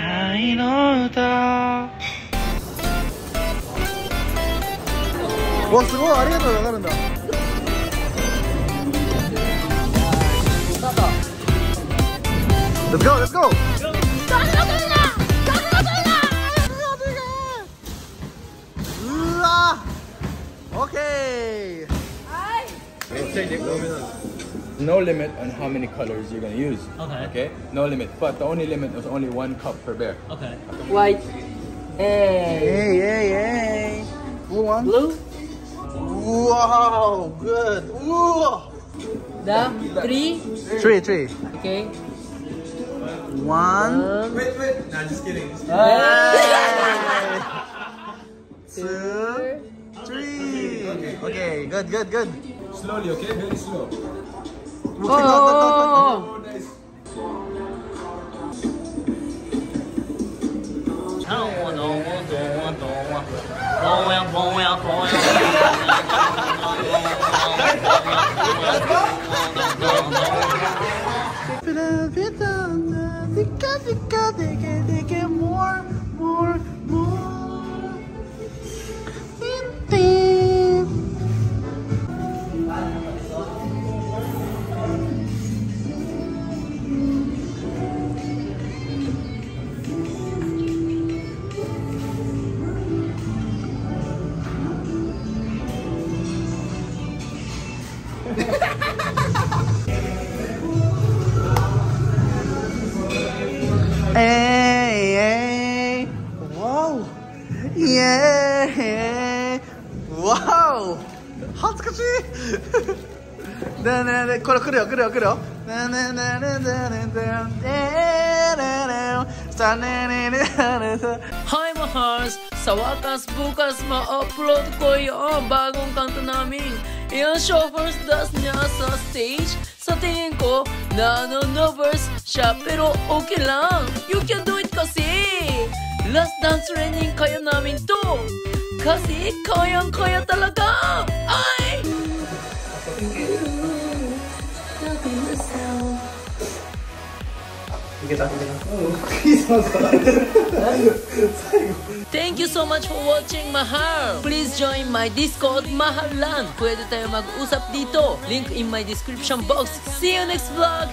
愛の歌。わ、すごい、ありがとう。わかるんだ。Let's go, let's go. Okay. No limit on how many colors you're gonna use. Okay. Okay. No limit, but the only limit is only 1 cup per bear. Okay. White. Hey, hey, hey. Blue one. Blue. Wow, good. Whoa. The three. Okay. One. Wait. Nah, just kidding. Two. Three. Okay. Good. Slowly, okay? Very slow. Oh, nice. They get more. Hey, wow, yeah, wow, 恥ずかしい。だねね、これ来るよ。Hi mahals, sa wakas bukas ma-upload ko yung bagong kanta namin. Yung showers das niya sa stage. Sa tingin ko, nano-nervous siya pero okay lang. You can do it kasi. Last dance training kaya namin to. Kasi kayang-kaya talaga. Ay! Thank you so much for watching Mahal. Please join my Discord Mahal Land. Pwede tayo mag-usap dito. Link in my description box. See you next vlog.